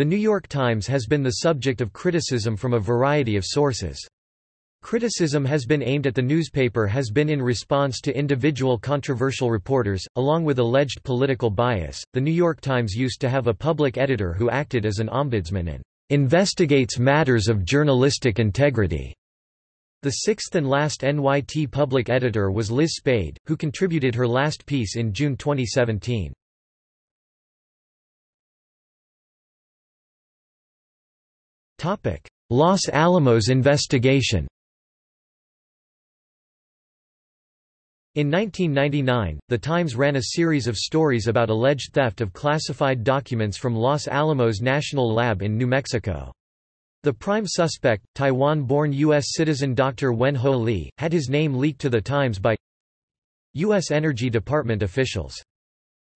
The New York Times has been the subject of criticism from a variety of sources. Criticism has been aimed at the newspaper has been in response to individual controversial reporters, along with alleged political bias. The New York Times used to have a public editor who acted as an ombudsman and investigates matters of journalistic integrity. The sixth and last NYT public editor was Liz Spayd, who contributed her last piece in June 2017. Topic: Los Alamos investigation. In 1999, The Times ran a series of stories about alleged theft of classified documents from Los Alamos National Lab in New Mexico. The prime suspect, Taiwan-born U.S. citizen Dr. Wen-Ho Lee, had his name leaked to The Times by U.S. Energy Department officials.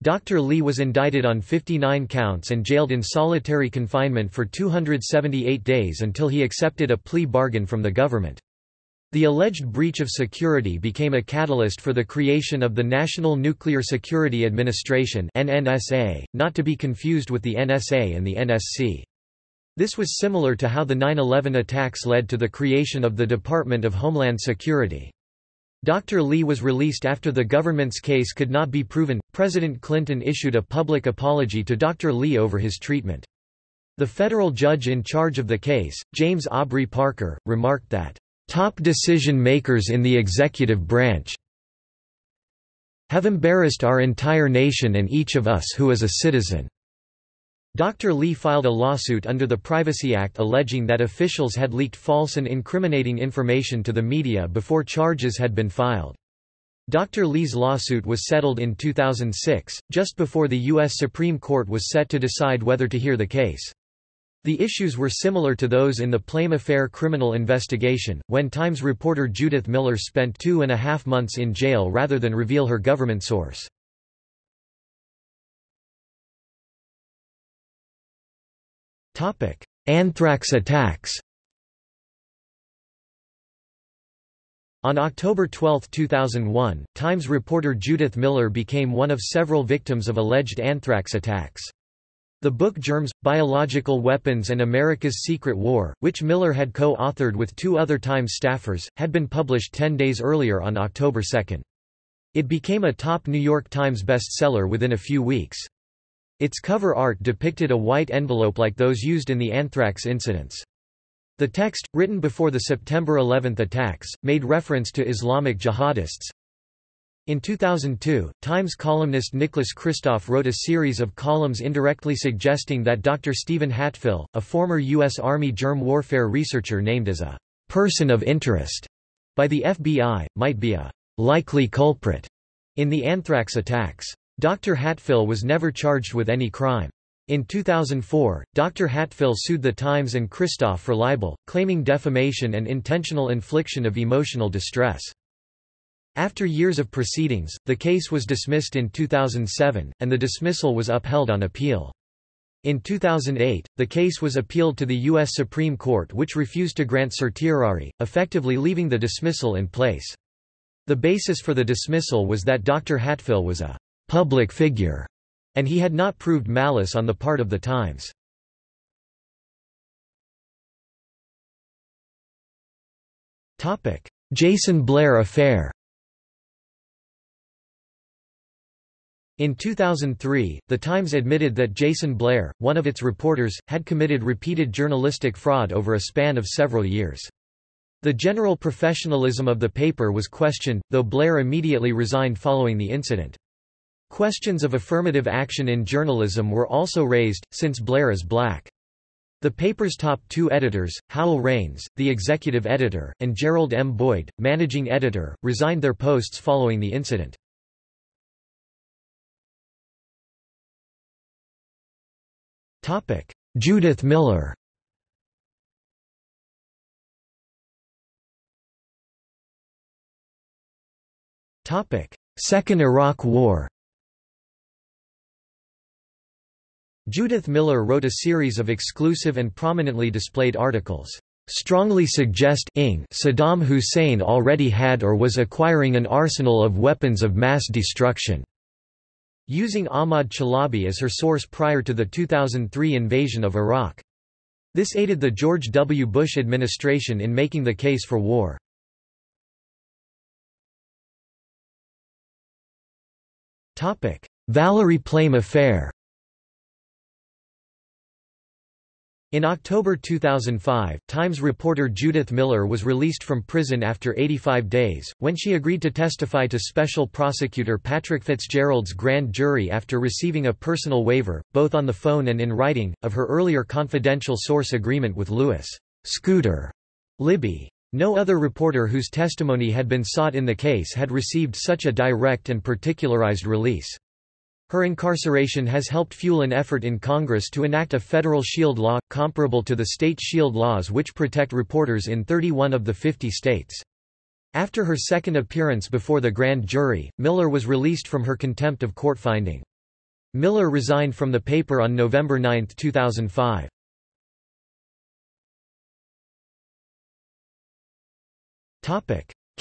Dr. Lee was indicted on 59 counts and jailed in solitary confinement for 278 days until he accepted a plea bargain from the government. The alleged breach of security became a catalyst for the creation of the National Nuclear Security Administration (NNSA), not to be confused with the NSA and the NSC. This was similar to how the 9/11 attacks led to the creation of the Department of Homeland Security. Dr. Lee was released after the government's case could not be proven. President Clinton issued a public apology to Dr. Lee over his treatment. The federal judge in charge of the case, James Aubrey Parker, remarked that top decision-makers in the executive branch have embarrassed our entire nation and each of us who is a citizen. Dr. Lee filed a lawsuit under the Privacy Act alleging that officials had leaked false and incriminating information to the media before charges had been filed. Dr. Lee's lawsuit was settled in 2006, just before the U.S. Supreme Court was set to decide whether to hear the case. The issues were similar to those in the Plame Affair criminal investigation, when Times reporter Judith Miller spent 2.5 months in jail rather than reveal her government source. Anthrax attacks. On October 12, 2001, Times reporter Judith Miller became one of several victims of alleged anthrax attacks. The book Germs, Biological Weapons and America's Secret War, which Miller had co-authored with two other Times staffers, had been published 10 days earlier on October 2. It became a top New York Times bestseller within a few weeks. Its cover art depicted a white envelope like those used in the anthrax incidents. The text, written before the September 11 attacks, made reference to Islamic jihadists. In 2002, Times columnist Nicholas Kristof wrote a series of columns indirectly suggesting that Dr. Stephen Hatfill, a former U.S. Army germ warfare researcher named as a person of interest by the FBI, might be a likely culprit in the anthrax attacks. Dr. Hatfill was never charged with any crime. In 2004, Dr. Hatfill sued The Times and Kristof for libel, claiming defamation and intentional infliction of emotional distress. After years of proceedings, the case was dismissed in 2007, and the dismissal was upheld on appeal. In 2008, the case was appealed to the U.S. Supreme Court, which refused to grant certiorari, effectively leaving the dismissal in place. The basis for the dismissal was that Dr. Hatfill was a public figure, and he had not proved malice on the part of The Times. Jason Blair affair. In 2003, The Times admitted that Jason Blair, one of its reporters, had committed repeated journalistic fraud over a span of several years. The general professionalism of the paper was questioned, though Blair immediately resigned following the incident. Questions of affirmative action in journalism were also raised, since Blair is black. The paper's top two editors, Howell Raines, the executive editor, and Gerald M. Boyd, managing editor, resigned their posts following the incident. Judith Miller. Second Iraq War. Judith Miller wrote a series of exclusive and prominently displayed articles, strongly suggest Saddam Hussein already had or was acquiring an arsenal of weapons of mass destruction. using Ahmad Chalabi as her source prior to the 2003 invasion of Iraq. This aided the George W. Bush administration in making the case for war. Valerie Plame affair. In October 2005, Times reporter Judith Miller was released from prison after 85 days, when she agreed to testify to Special Prosecutor Patrick Fitzgerald's grand jury after receiving a personal waiver, both on the phone and in writing, of her earlier confidential source agreement with Lewis "Scooter" Libby. No other reporter whose testimony had been sought in the case had received such a direct and particularized release. Her incarceration has helped fuel an effort in Congress to enact a federal shield law, comparable to the state shield laws which protect reporters in 31 of the 50 states. After her second appearance before the grand jury, Miller was released from her contempt of court finding. Miller resigned from the paper on November 9, 2005.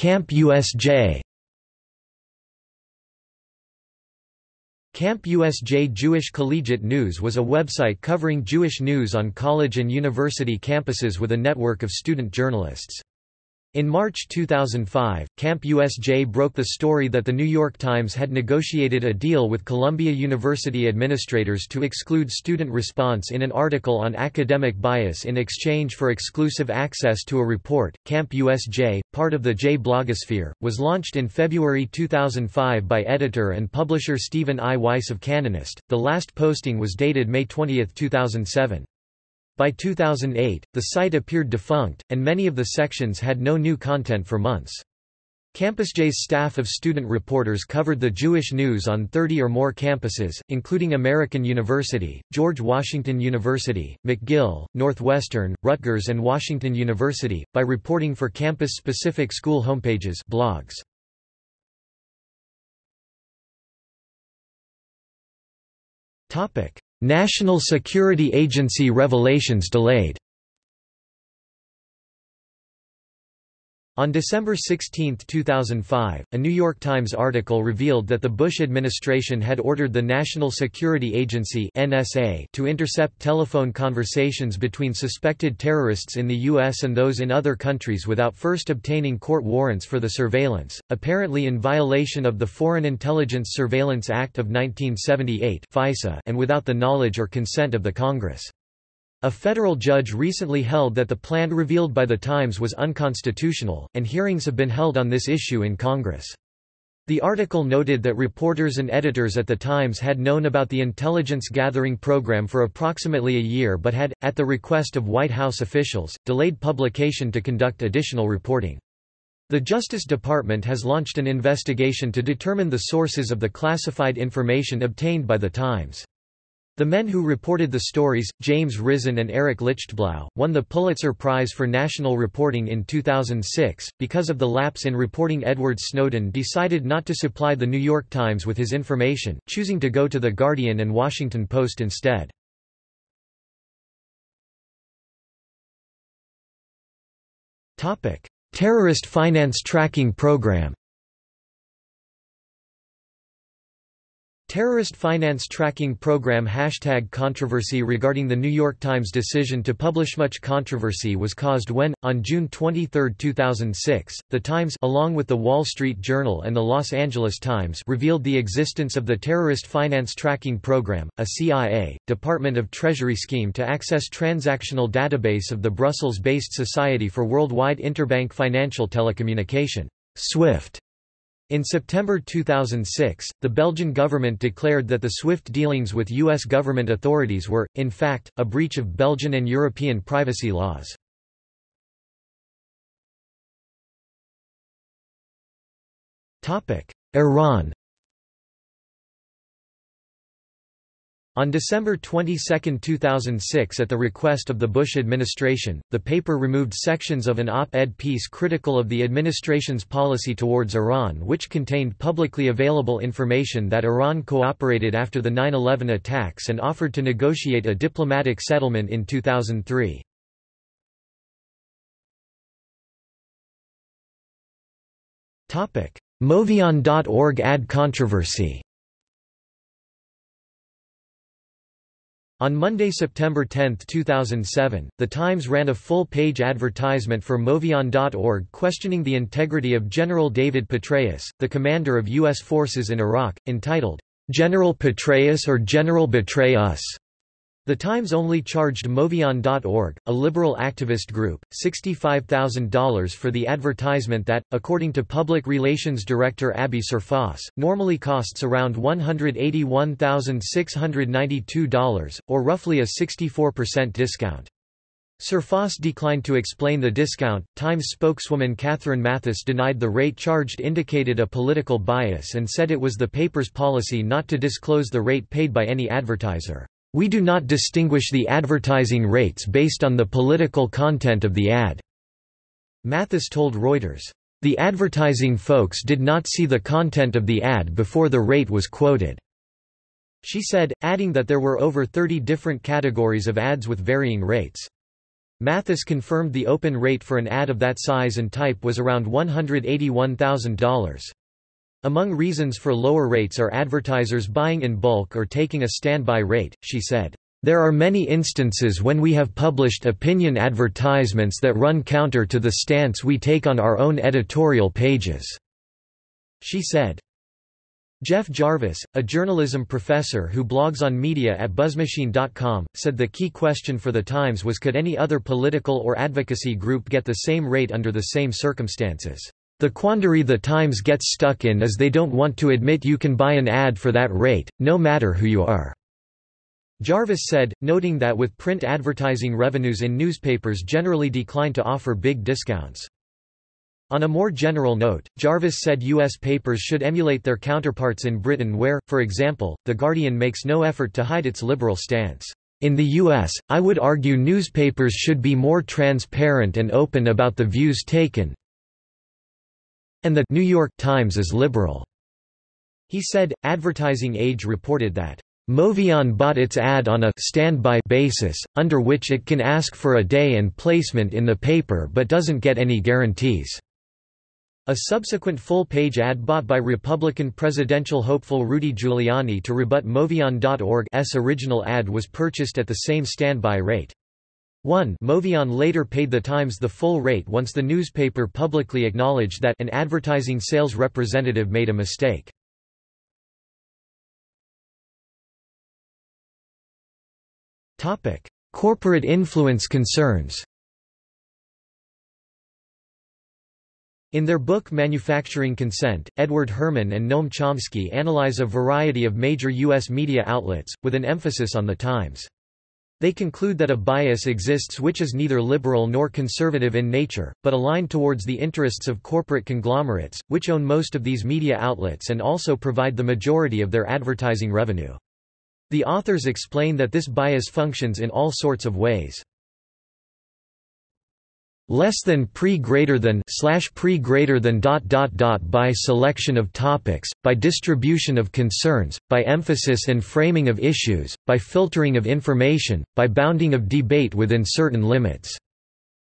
CampusJ. CampusJ Jewish Collegiate News was a website covering Jewish news on college and university campuses with a network of student journalists. In March 2005, CampusJ broke the story that the New York Times had negotiated a deal with Columbia University administrators to exclude student response in an article on academic bias in exchange for exclusive access to a report. CampusJ, part of the J blogosphere, was launched in February 2005 by editor and publisher Stephen I. Weiss of Canonist. The last posting was dated May 20, 2007. By 2008, the site appeared defunct, and many of the sections had no new content for months. CampusJ's staff of student reporters covered the Jewish news on 30 or more campuses, including American University, George Washington University, McGill, Northwestern, Rutgers and Washington University, by reporting for campus-specific school homepages, blogs. National Security Agency revelations delayed. On December 16, 2005, a New York Times article revealed that the Bush administration had ordered the National Security Agency (NSA) to intercept telephone conversations between suspected terrorists in the U.S. and those in other countries without first obtaining court warrants for the surveillance, apparently in violation of the Foreign Intelligence Surveillance Act of 1978 (FISA) and without the knowledge or consent of the Congress. A federal judge recently held that the plan revealed by the Times was unconstitutional, and hearings have been held on this issue in Congress. The article noted that reporters and editors at the Times had known about the intelligence gathering program for approximately a year but had, at the request of White House officials, delayed publication to conduct additional reporting. The Justice Department has launched an investigation to determine the sources of the classified information obtained by the Times. The men who reported the stories, James Risen and Eric Lichtblau, won the Pulitzer Prize for National Reporting in 2006. Because of the lapse in reporting, Edward Snowden decided not to supply the New York Times with his information, choosing to go to The Guardian and Washington Post instead. Terrorist Finance Tracking Program. Terrorist Finance Tracking Program. Hashtag controversy regarding the New York Times decision to publish. Much controversy was caused when, on June 23, 2006, the Times, along with the Wall Street Journal and the Los Angeles Times, revealed the existence of the Terrorist Finance Tracking Program, a CIA, Department of Treasury scheme to access transactional database of the Brussels-based Society for Worldwide Interbank Financial Telecommunication, SWIFT. In September 2006, the Belgian government declared that the SWIFT dealings with U.S. government authorities were, in fact, a breach of Belgian and European privacy laws. Iran. On December 22, 2006, at the request of the Bush administration, the paper removed sections of an op-ed piece critical of the administration's policy towards Iran, which contained publicly available information that Iran cooperated after the 9/11 attacks and offered to negotiate a diplomatic settlement in 2003. Movian.org ad controversy. On Monday, September 10, 2007, The Times ran a full-page advertisement for Movian.org questioning the integrity of General David Petraeus, the commander of U.S. forces in Iraq, entitled, "General Petraeus or General Betray Us?" The Times only charged Movian.org, a liberal activist group, $65,000 for the advertisement that, according to Public Relations Director Abby Surfoss, normally costs around $181,692, or roughly a 64% discount. Surfoss declined to explain the discount. Times spokeswoman Catherine Mathis denied the rate charged indicated a political bias and said it was the paper's policy not to disclose the rate paid by any advertiser. "We do not distinguish the advertising rates based on the political content of the ad," Mathis told Reuters. "The advertising folks did not see the content of the ad before the rate was quoted," she said, adding that there were over 30 different categories of ads with varying rates. Mathis confirmed the open rate for an ad of that size and type was around $181,000. "Among reasons for lower rates are advertisers buying in bulk or taking a standby rate," she said. "There are many instances when we have published opinion advertisements that run counter to the stance we take on our own editorial pages," she said. Jeff Jarvis, a journalism professor who blogs on media at buzzmachine.com, said the key question for The Times was could any other political or advocacy group get the same rate under the same circumstances. "The quandary The Times gets stuck in is they don't want to admit you can buy an ad for that rate, no matter who you are," Jarvis said, noting that with print advertising revenues in newspapers generally decline to offer big discounts. On a more general note, Jarvis said U.S. papers should emulate their counterparts in Britain where, for example, The Guardian makes no effort to hide its liberal stance. "In the U.S., I would argue newspapers should be more transparent and open about the views taken, and the New York Times is liberal," he said. Advertising Age reported that Movian bought its ad on a standby basis, under which it can ask for a day and placement in the paper but doesn't get any guarantees. A subsequent full-page ad bought by Republican presidential hopeful Rudy Giuliani to rebut Movian.org's original ad was purchased at the same standby rate. Movian later paid The Times the full rate once the newspaper publicly acknowledged that an advertising sales representative made a mistake. Corporate influence concerns. In their book Manufacturing Consent, Edward Herman and Noam Chomsky analyze a variety of major U.S. media outlets, with an emphasis on The Times. They conclude that a bias exists which is neither liberal nor conservative in nature, but aligned towards the interests of corporate conglomerates, which own most of these media outlets and also provide the majority of their advertising revenue. The authors explain that this bias functions in all sorts of ways. Less than pre greater than ... by selection of topics, by distribution of concerns, by emphasis and framing of issues, by filtering of information, by bounding of debate within certain limits.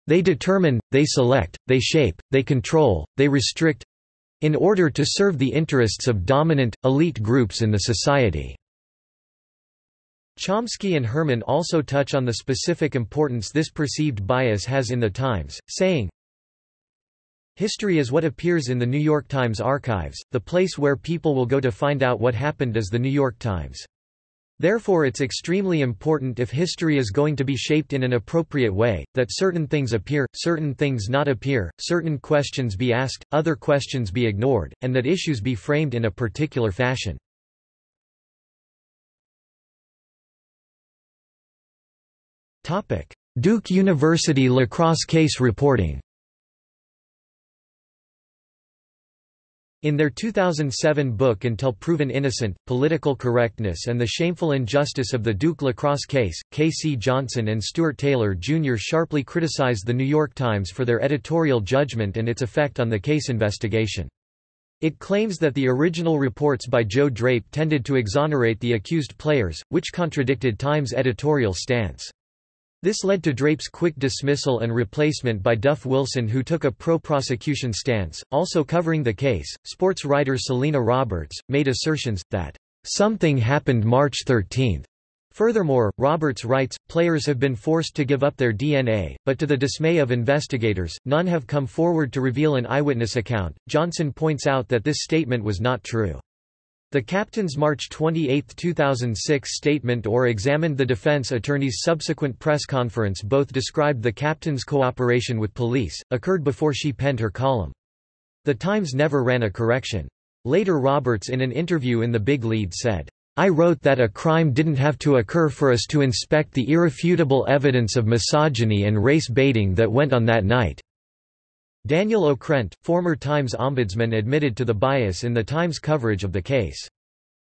They determine, they select, they shape, they control, they restrict, in order to serve the interests of dominant, elite groups in the society. Chomsky and Herman also touch on the specific importance this perceived bias has in The Times, saying, "History is what appears in the New York Times archives, the place where people will go to find out what happened is the New York Times. Therefore it's extremely important if history is going to be shaped in an appropriate way, that certain things appear, certain things not appear, certain questions be asked, other questions be ignored, and that issues be framed in a particular fashion." Duke University lacrosse case reporting. In their 2007 book Until Proven Innocent, Political Correctness and the Shameful Injustice of the Duke Lacrosse Case, K.C. Johnson and Stuart Taylor Jr. sharply criticized The New York Times for their editorial judgment and its effect on the case investigation. It claims that the original reports by Joe Drape tended to exonerate the accused players, which contradicted Times' editorial stance. This led to Drape's quick dismissal and replacement by Duff Wilson, who took a pro-prosecution stance. Also covering the case, sports writer Selena Roberts made assertions that, "Something happened March 13. Furthermore, Roberts writes, players have been forced to give up their DNA, but to the dismay of investigators, none have come forward to reveal an eyewitness account. Johnson points out that this statement was not true. The captain's March 28, 2006 statement or examined the defense attorney's subsequent press conference both described the captain's cooperation with police, occurred before she penned her column. The Times never ran a correction. Later Roberts in an interview in the Big Lead said, "I wrote that a crime didn't have to occur for us to inspect the irrefutable evidence of misogyny and race baiting that went on that night." Daniel O'Krent, former Times ombudsman, admitted to the bias in the Times coverage of the case.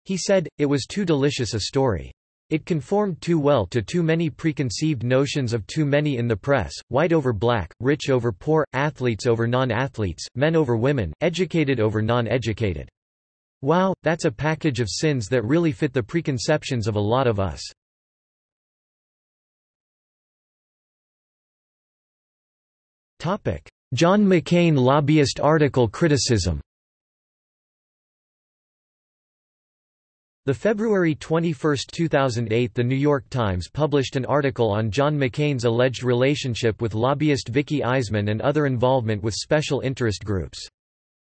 He said, "It was too delicious a story. It conformed too well to too many preconceived notions of too many in the press, white over black, rich over poor, athletes over non-athletes, men over women, educated over non-educated. Wow, that's a package of sins that really fit the preconceptions of a lot of us." John McCain lobbyist article criticism. The February 21, 2008 The New York Times published an article on John McCain's alleged relationship with lobbyist Vicky Eiseman and other involvement with special interest groups.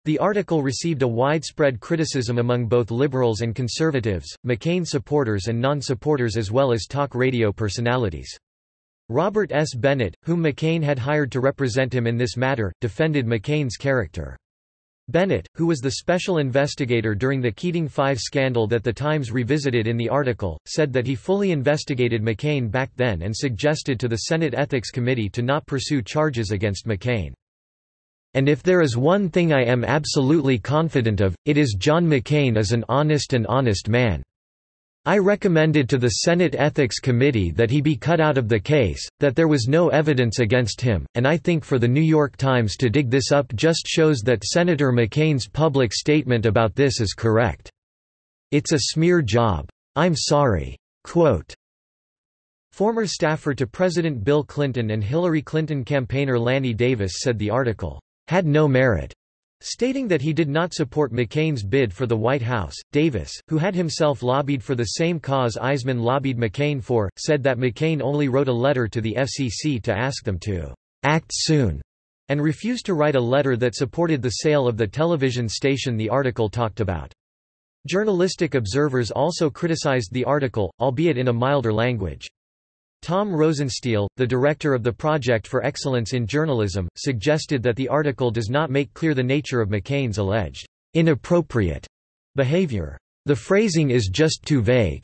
The article received a widespread criticism among both liberals and conservatives, McCain supporters and non-supporters, as well as talk radio personalities. Robert S. Bennett, whom McCain had hired to represent him in this matter, defended McCain's character. Bennett, who was the special investigator during the Keating 5 scandal that the Times revisited in the article, said that he fully investigated McCain back then and suggested to the Senate Ethics Committee to not pursue charges against McCain. "And if there is one thing I am absolutely confident of, it is John McCain is an honest and honest man. I recommended to the Senate Ethics Committee that he be cut out of the case, that there was no evidence against him, and I think for the New York Times to dig this up just shows that Senator McCain's public statement about this is correct. It's a smear job. I'm sorry." Quote. Former staffer to President Bill Clinton and Hillary Clinton campaigner Lanny Davis said the article had no merit, stating that he did not support McCain's bid for the White House. Davis, who had himself lobbied for the same cause Eiseman lobbied McCain for, said that McCain only wrote a letter to the FCC to ask them to act soon, and refused to write a letter that supported the sale of the television station the article talked about. Journalistic observers also criticized the article, albeit in a milder language. Tom Rosenstiel, the director of the Project for Excellence in Journalism, suggested that the article does not make clear the nature of McCain's alleged inappropriate behavior. "The phrasing is just too vague."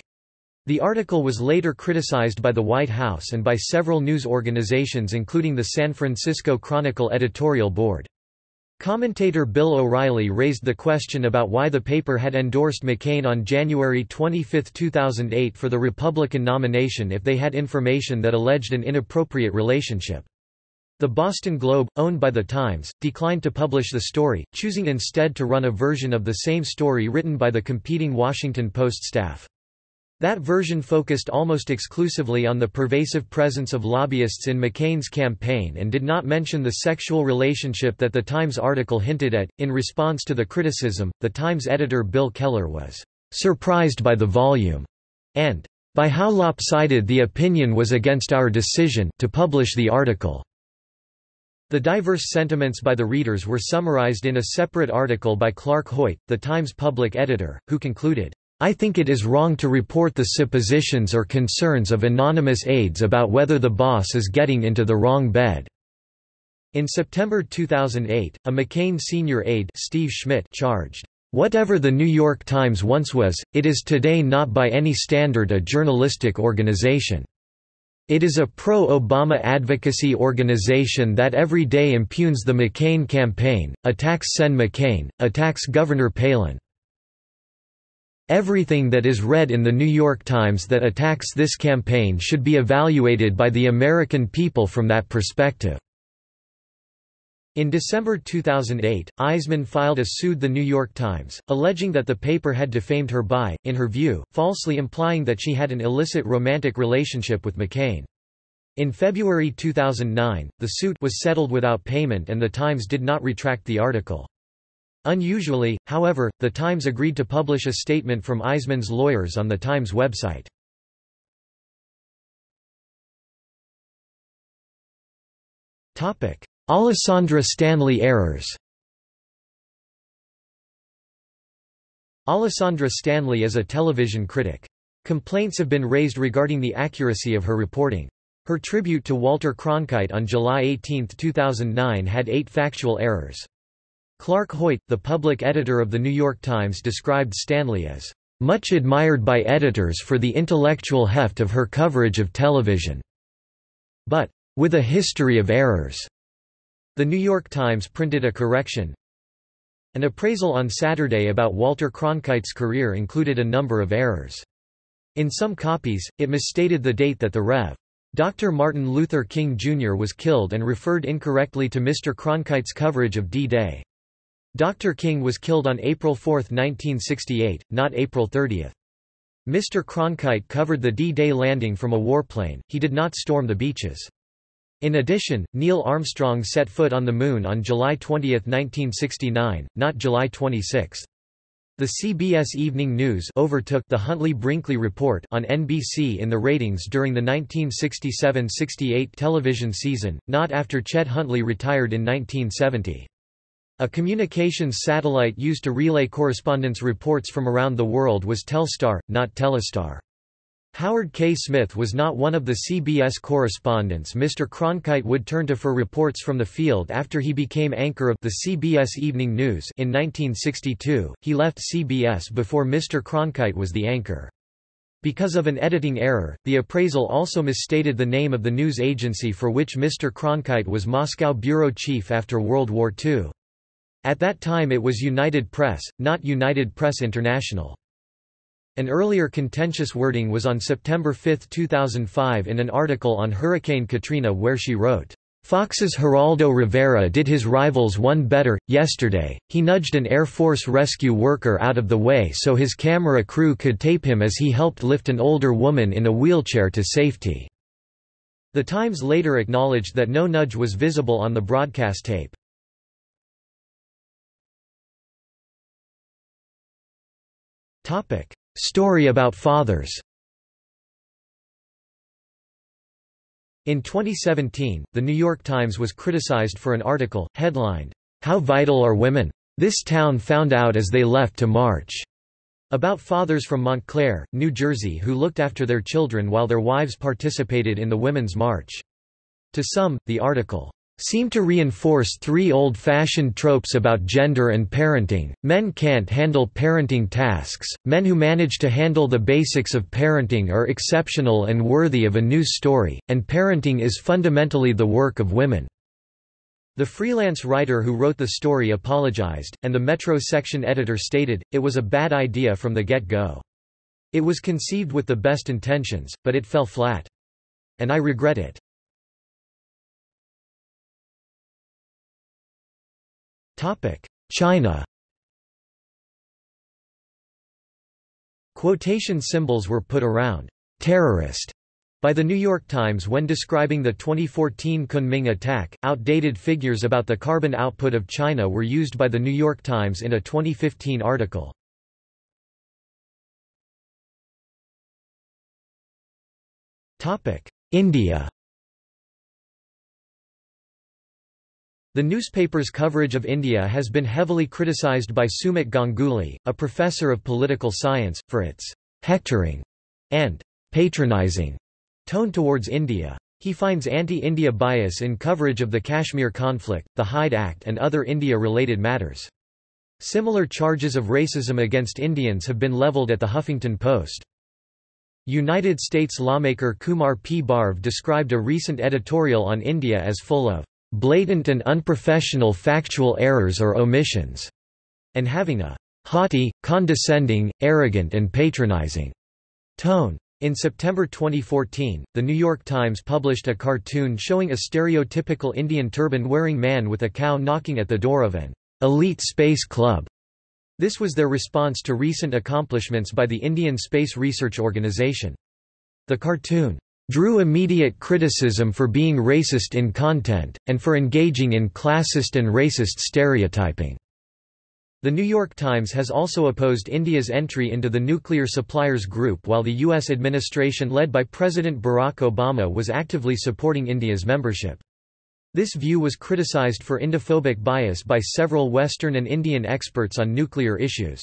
The article was later criticized by the White House and by several news organizations, including the San Francisco Chronicle editorial board. Commentator Bill O'Reilly raised the question about why the paper had endorsed McCain on January 25, 2008 for the Republican nomination if they had information that alleged an inappropriate relationship. The Boston Globe, owned by the Times, declined to publish the story, choosing instead to run a version of the same story written by the competing Washington Post staff. That version focused almost exclusively on the pervasive presence of lobbyists in McCain's campaign and did not mention the sexual relationship that the Times article hinted at. In response to the criticism, the Times editor Bill Keller was surprised by the volume and by how lopsided the opinion was against our decision to publish the article. The diverse sentiments by the readers were summarized in a separate article by Clark Hoyt, the Times public editor, who concluded, "I think it is wrong to report the suppositions or concerns of anonymous aides about whether the boss is getting into the wrong bed." In September 2008, a McCain senior aide, Steve Schmidt, charged, "Whatever the New York Times once was, it is today not by any standard a journalistic organization. It is a pro-Obama advocacy organization that every day impugns the McCain campaign, attacks Sen McCain, attacks Governor Palin. Everything that is read in The New York Times that attacks this campaign should be evaluated by the American people from that perspective." In December 2008, Eiseman filed a suit the New York Times, alleging that the paper had defamed her by, in her view, falsely implying that she had an illicit romantic relationship with McCain. In February 2009, the suit was settled without payment and the Times did not retract the article. Unusually, however, the Times agreed to publish a statement from Eiseman's lawyers on the Times website. Alessandra Stanley errors. Alessandra Stanley is a television critic. Complaints have been raised regarding the accuracy of her reporting. Her tribute to Walter Cronkite on July 18, 2009 had 8 factual errors. Clark Hoyt, the public editor of The New York Times, described Stanley as much admired by editors for the intellectual heft of her coverage of television, but with a history of errors. The New York Times printed a correction. An appraisal on Saturday about Walter Cronkite's career included a number of errors. In some copies, it misstated the date that the Rev. Dr. Martin Luther King Jr. was killed and referred incorrectly to Mr. Cronkite's coverage of D-Day. Dr. King was killed on April 4, 1968, not April 30. Mr. Cronkite covered the D-Day landing from a warplane, he did not storm the beaches. In addition, Neil Armstrong set foot on the Moon on July 20, 1969, not July 26. The CBS Evening News overtook the Huntley-Brinkley Report on NBC in the ratings during the 1967-68 television season, not after Chet Huntley retired in 1970. A communications satellite used to relay correspondence reports from around the world was Telstar, not Telestar. Howard K. Smith was not one of the CBS correspondents Mr. Cronkite would turn to for reports from the field after he became anchor of the CBS Evening News in 1962. He left CBS before Mr. Cronkite was the anchor. Because of an editing error, the appraisal also misstated the name of the news agency for which Mr. Cronkite was Moscow bureau chief after World War II. At that time it was United Press, not United Press International. An earlier contentious wording was on September 5, 2005 in an article on Hurricane Katrina where she wrote, "Fox's Geraldo Rivera did his rivals one better. Yesterday, he nudged an Air Force rescue worker out of the way so his camera crew could tape him as he helped lift an older woman in a wheelchair to safety." The Times later acknowledged that no nudge was visible on the broadcast tape. Story about fathers. In 2017, The New York Times was criticized for an article, headlined, "How Vital Are Women? This Town Found Out As They Left to March," about fathers from Montclair, New Jersey who looked after their children while their wives participated in the Women's March. To some, the article seem to reinforce 3 old-fashioned tropes about gender and parenting: men can't handle parenting tasks, men who manage to handle the basics of parenting are exceptional and worthy of a news story, and parenting is fundamentally the work of women. The freelance writer who wrote the story apologized, and the Metro section editor stated, "It was a bad idea from the get-go. It was conceived with the best intentions, but it fell flat. And I regret it." China. Quotation symbols were put around "terrorist" by The New York Times when describing the 2014 Kunming attack. Outdated figures about the carbon output of China were used by The New York Times in a 2015 article. India. The newspaper's coverage of India has been heavily criticized by Sumit Ganguly, a professor of political science, for its hectoring and patronizing tone towards India. He finds anti-India bias in coverage of the Kashmir conflict, the Hyde Act and other India-related matters. Similar charges of racism against Indians have been leveled at the Huffington Post. United States lawmaker Kumar P. Barve described a recent editorial on India as full of blatant and unprofessional factual errors or omissions, and having a haughty, condescending, arrogant and patronizing tone. In September 2014, The New York Times published a cartoon showing a stereotypical Indian turban-wearing man with a cow knocking at the door of an elite space club. This was their response to recent accomplishments by the Indian Space Research Organization. The cartoon drew immediate criticism for being racist in content, and for engaging in classist and racist stereotyping. The New York Times has also opposed India's entry into the nuclear suppliers group while the U.S. administration led by President Barack Obama was actively supporting India's membership. This view was criticized for Indophobic bias by several Western and Indian experts on nuclear issues.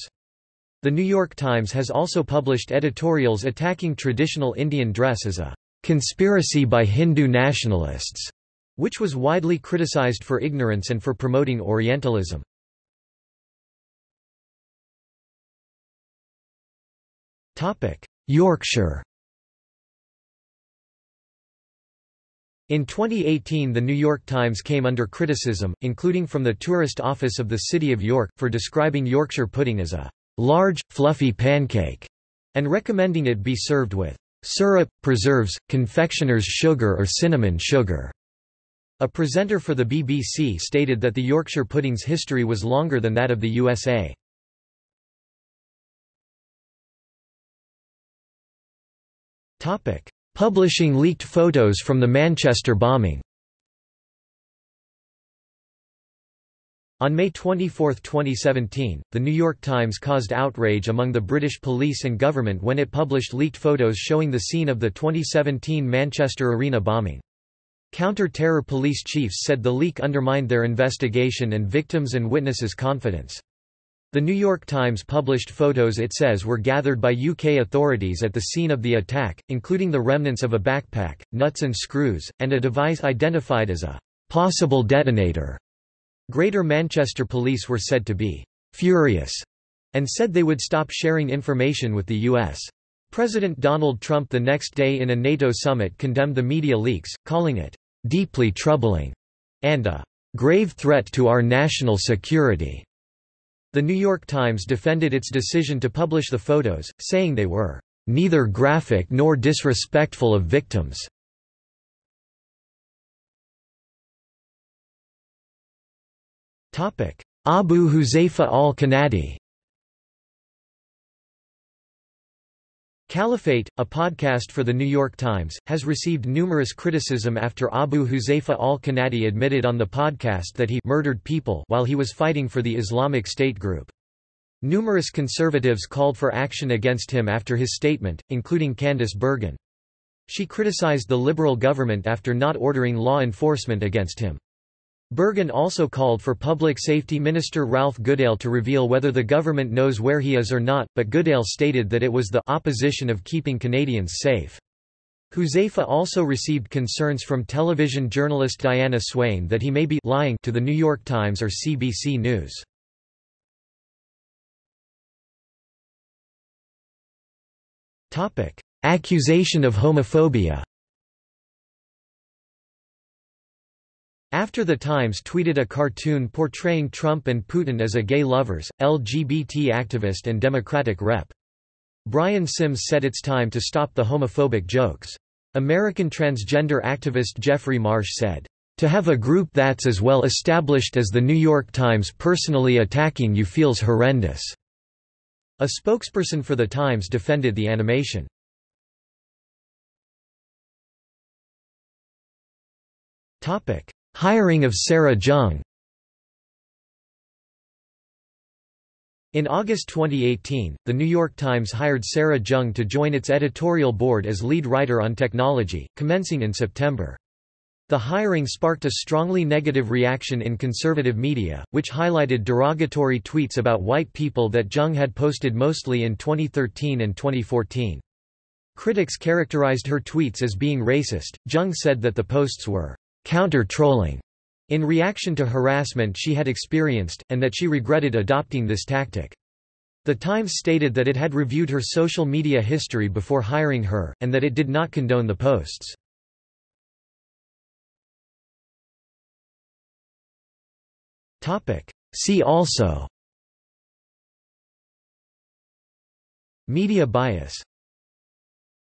The New York Times has also published editorials attacking traditional Indian dress as a conspiracy by Hindu nationalists, which was widely criticized for ignorance and for promoting Orientalism. Yorkshire. In 2018 the New York Times came under criticism, including from the tourist office of the City of York, for describing Yorkshire pudding as a large, fluffy pancake, and recommending it be served with syrup, preserves, confectioner's sugar or cinnamon sugar. A presenter for the BBC stated that the Yorkshire pudding's history was longer than that of the USA. Publishing leaked photos from the Manchester bombing. On May 24, 2017, The New York Times caused outrage among the British police and government when it published leaked photos showing the scene of the 2017 Manchester Arena bombing. Counter-terror police chiefs said the leak undermined their investigation and victims' and witnesses' confidence. The New York Times published photos it says were gathered by UK authorities at the scene of the attack, including the remnants of a backpack, nuts and screws, and a device identified as a possible detonator. Greater Manchester police were said to be furious and said they would stop sharing information with the US. President Donald Trump the next day in a NATO summit condemned the media leaks, calling it deeply troubling and a grave threat to our national security. The New York Times defended its decision to publish the photos, saying they were neither graphic nor disrespectful of victims. Abu Huzaifa al-Kanadi. Caliphate, a podcast for The New York Times, has received numerous criticism after Abu Huzaifa al-Kanadi admitted on the podcast that he murdered people while he was fighting for the Islamic State group. Numerous conservatives called for action against him after his statement, including Candice Bergen. She criticized the Liberal government after not ordering law enforcement against him. Bergen also called for Public Safety Minister Ralph Goodale to reveal whether the government knows where he is or not, but Goodale stated that it was the opposition of keeping Canadians safe. Huzaifa also received concerns from television journalist Diana Swain that he may be lying to The New York Times or CBC News. Accusation of homophobia. After The Times tweeted a cartoon portraying Trump and Putin as a gay lovers, LGBT activist and Democratic Rep. Brian Sims said it's time to stop the homophobic jokes. American transgender activist Jeffrey Marsh said, "To have a group that's as well established as The New York Times personally attacking you feels horrendous." A spokesperson for The Times defended the animation. Hiring of Sarah Jeong. In August 2018, The New York Times hired Sarah Jeong to join its editorial board as lead writer on technology, commencing in September. The hiring sparked a strongly negative reaction in conservative media, which highlighted derogatory tweets about white people that Jeong had posted mostly in 2013 and 2014. Critics characterized her tweets as being racist. Jeong said that the posts were counter-trolling in reaction to harassment she had experienced, and that she regretted adopting this tactic. The Times stated that it had reviewed her social media history before hiring her, and that it did not condone the posts. See also: Media bias.